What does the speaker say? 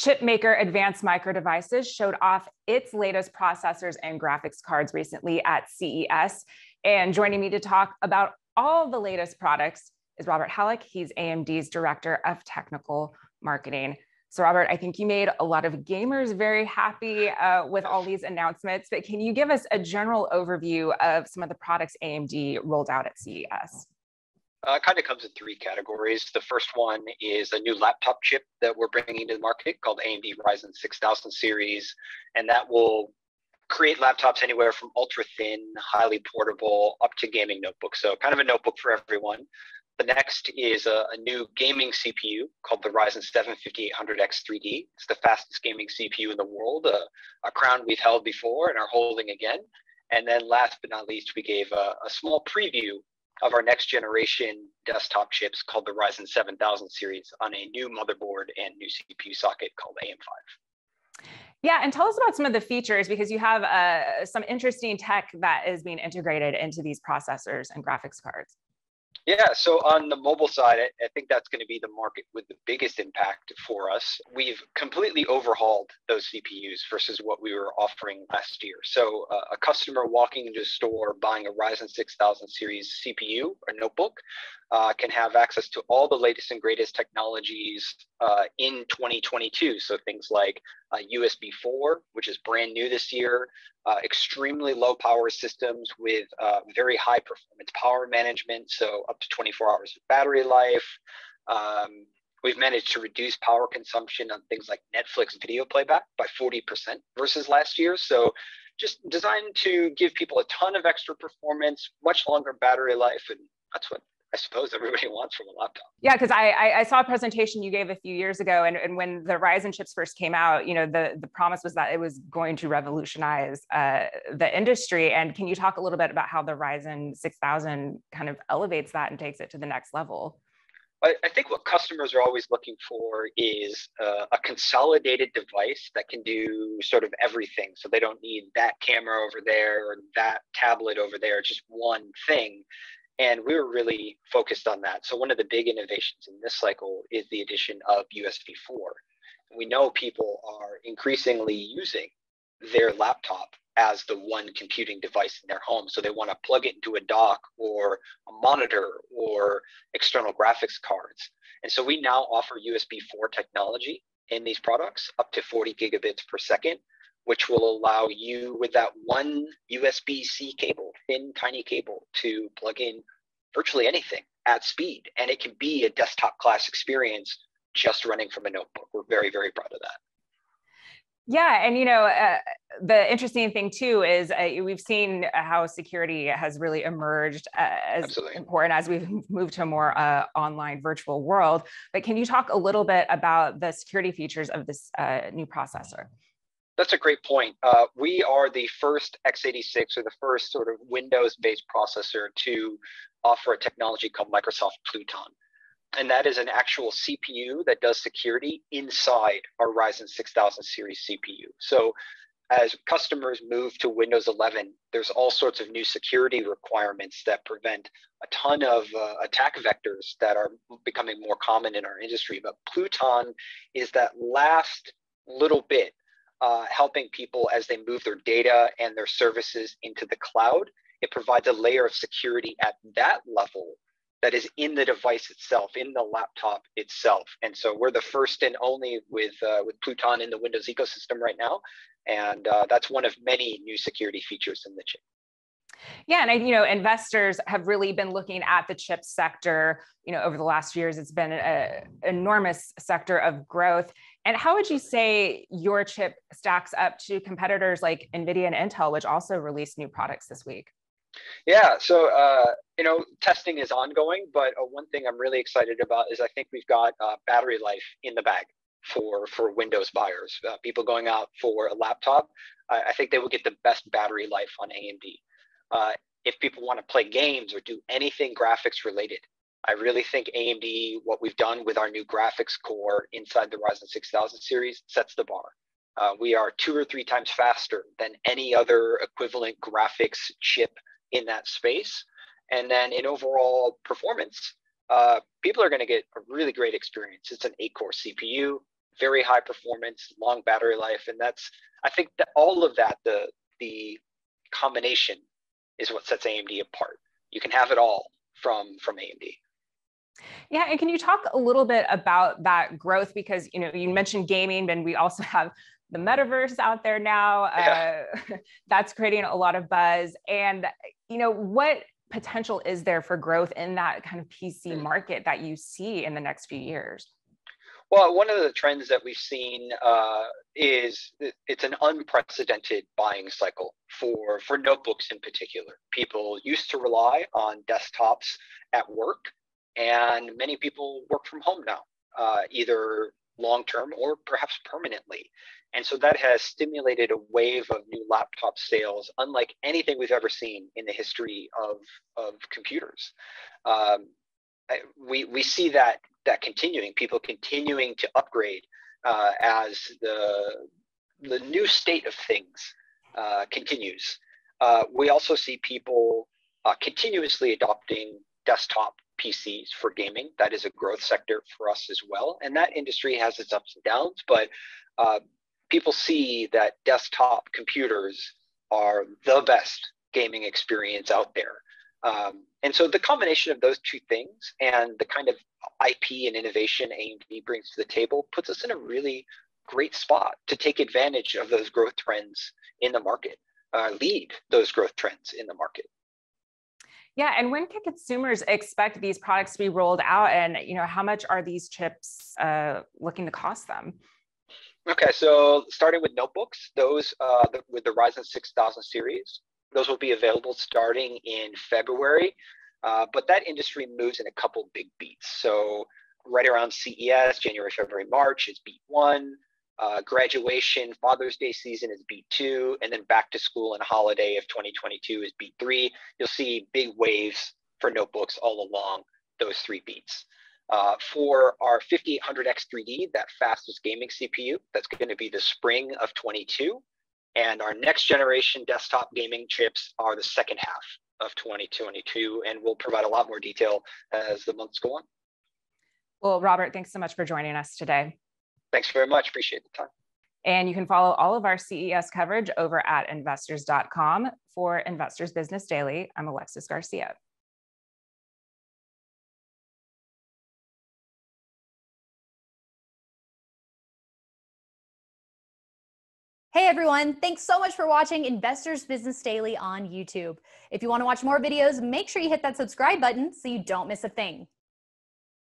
Chip maker Advanced Micro Devices showed off its latest processors and graphics cards recently at CES. And joining me to talk about all the latest products is Robert Hallock. He's AMD's Director of Technical Marketing. So Robert, I think you made a lot of gamers very happy with all these announcements, but can you give us a general overview of some of the products AMD rolled out at CES? It kind of comes in three categories. The first one is a new laptop chip that we're bringing to the market called AMD Ryzen 6000 series, and that will create laptops anywhere from ultra thin, highly portable, up to gaming notebooks. So kind of a notebook for everyone. The next is a new gaming CPU called the Ryzen 7 5800X 3D. It's the fastest gaming CPU in the world, a crown we've held before and are holding again. And then last but not least, we gave a small preview of our next generation desktop chips called the Ryzen 7000 series on a new motherboard and new CPU socket called AM5. Yeah, and tell us about some of the features, because you have some interesting tech that is being integrated into these processors and graphics cards. Yeah, so on the mobile side, I think that's going to be the market with the biggest impact for us. We've completely overhauled those CPUs versus what we were offering last year. So a customer walking into a store buying a Ryzen 6000 series CPU or notebook can have access to all the latest and greatest technologies in 2022. So things like USB 4, which is brand new this year, extremely low power systems with very high performance power management, so up to 24 hours of battery life. We've managed to reduce power consumption on things like Netflix video playback by 40% versus last year. So just designed to give people a ton of extra performance, much longer battery life, and that's what I suppose everybody wants from a laptop. Yeah, because I saw a presentation you gave a few years ago, and when the Ryzen chips first came out, you know, the promise was that it was going to revolutionize the industry. And can you talk a little bit about how the Ryzen 6000 kind of elevates that and takes it to the next level? I think what customers are always looking for is a consolidated device that can do sort of everything. So they don't need that camera over there or that tablet over there, just one thing. And we were really focused on that. So one of the big innovations in this cycle is the addition of USB 4. We know people are increasingly using their laptop as the one computing device in their home. So they want to plug it into a dock or a monitor or external graphics cards. And so we now offer USB 4 technology in these products up to 40 gigabits per second, which will allow you with that one USB-C cable, thin, tiny cable, to plug in virtually anything at speed. And it can be a desktop class experience just running from a notebook. We're very, very proud of that. Yeah, and you know, the interesting thing too is we've seen how security has really emerged as Absolutely. Important as we've moved to a more online virtual world. But can you talk a little bit about the security features of this new processor? That's a great point. We are the first x86 or the first sort of Windows-based processor to offer a technology called Microsoft Pluton. And that is an actual CPU that does security inside our Ryzen 6000 series CPU. So as customers move to Windows 11, there's all sorts of new security requirements that prevent a ton of attack vectors that are becoming more common in our industry. But Pluton is that last little bit helping people as they move their data and their services into the cloud. It provides a layer of security at that level that is in the device itself, in the laptop itself. And so we're the first and only with Pluton in the Windows ecosystem right now. And that's one of many new security features in the chip. Yeah, and you know, investors have really been looking at the chip sector. You know, over the last few years, it's been an enormous sector of growth. And how would you say your chip stacks up to competitors like NVIDIA and Intel, which also released new products this week? Yeah, so you know, testing is ongoing, but one thing I'm really excited about is I think we've got battery life in the bag for Windows buyers. People going out for a laptop, I think they will get the best battery life on AMD. If people want to play games or do anything graphics related, I really think AMD, what we've done with our new graphics core inside the Ryzen 6000 series, sets the bar. We are 2 or 3 times faster than any other equivalent graphics chip in that space. And then in overall performance, people are going to get a really great experience. It's an 8-core CPU, very high performance, long battery life. And that's, I think that all of that, the combination is what sets AMD apart. You can have it all from AMD. Yeah, and can you talk a little bit about that growth? Because, you know, you mentioned gaming, and we also have the metaverse out there now. Yeah. That's creating a lot of buzz. And, you know, what potential is there for growth in that kind of PC market that you see in the next few years? Well, one of the trends that we've seen is it's an unprecedented buying cycle for notebooks in particular. People used to rely on desktops at work, and many people work from home now, either long-term or perhaps permanently. And so that has stimulated a wave of new laptop sales, unlike anything we've ever seen in the history of computers. We see that continuing, people continuing to upgrade as the new state of things continues. We also see people continuously adopting desktop PCs for gaming. That is a growth sector for us as well. And that industry has its ups and downs, but people see that desktop computers are the best gaming experience out there. And so the combination of those two things and the kind of IP and innovation AMD brings to the table puts us in a really great spot to take advantage of those growth trends in the market, lead those growth trends in the market. Yeah, and when can consumers expect these products to be rolled out, and you know, how much are these chips looking to cost them? Okay, so starting with notebooks, those with the Ryzen 6000 series, those will be available starting in February, but that industry moves in a couple big beats. So right around CES, January, February, March is beat one, graduation, Father's Day season is beat two, and then back to school and holiday of 2022 is beat three. You'll see big waves for notebooks all along those three beats. For our 5800X 3D, that fastest gaming CPU, that's going to be the spring of 22. And our next generation desktop gaming chips are the second half of 2022, and we'll provide a lot more detail as the months go on. Well, Robert, thanks so much for joining us today. Thanks very much. Appreciate the time. And you can follow all of our CES coverage over at investors.com. For Investors Business Daily, I'm Alexis Garcia. Hey everyone, thanks so much for watching Investors Business Daily on YouTube. If you want to watch more videos, make sure you hit that subscribe button so you don't miss a thing.